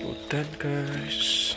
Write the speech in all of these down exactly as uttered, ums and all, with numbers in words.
Hutan guys,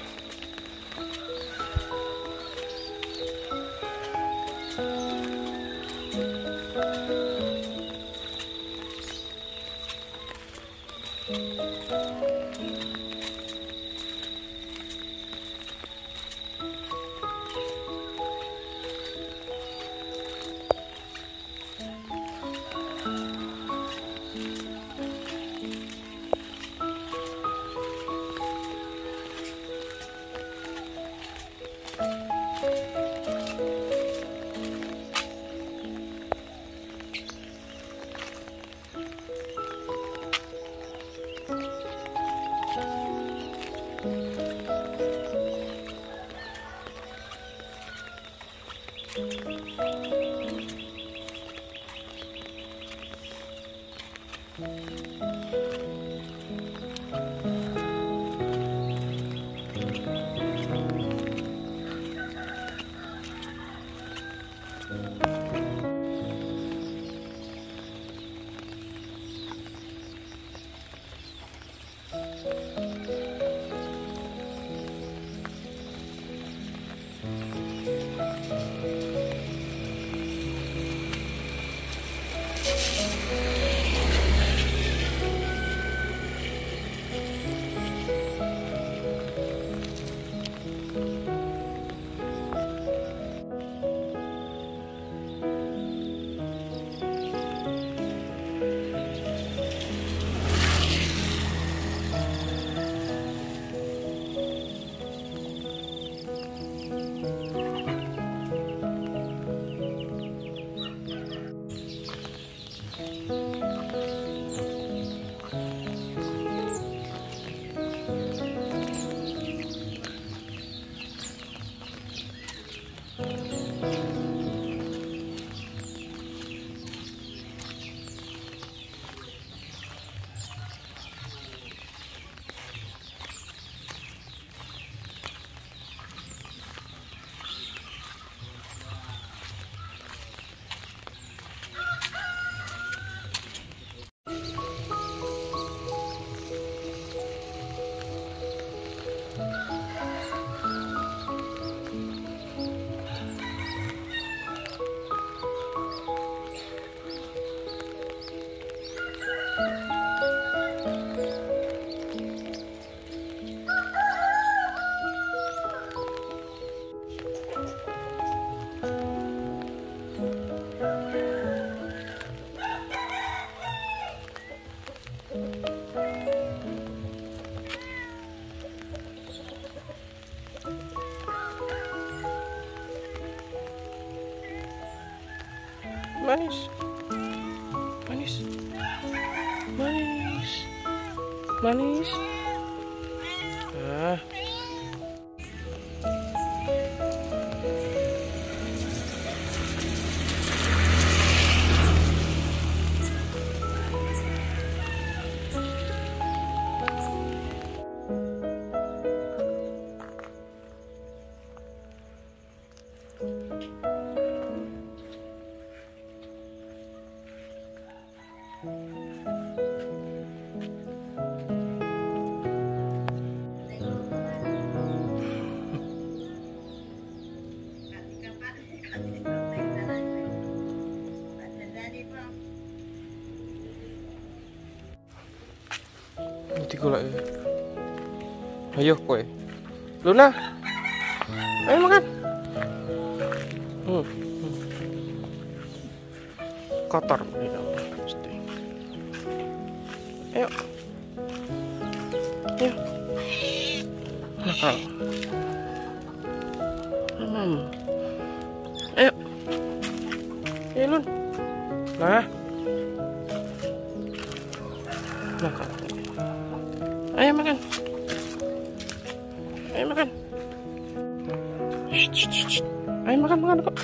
manis, manis, manis, manis. Ah. Tiga lagi. Ayo kowe. Luna. Ayo makan. Hmm. Kotor gitu. Pasti. Ayo. Ayo. Nakal. Hmm. Ayo. Ayo Lun. Nah. Nakal. Ayo makan. Ayo makan. Shh, shh, shh. Ayo makan, makan kok.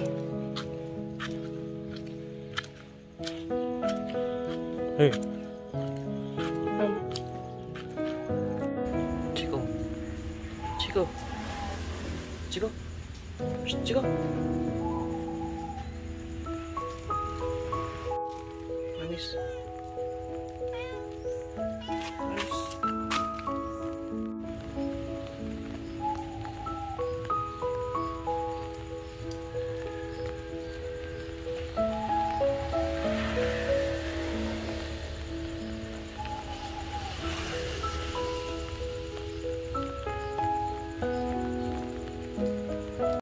Hei. Um. Chico. Chico. Chico. Shh, Chico. Manis.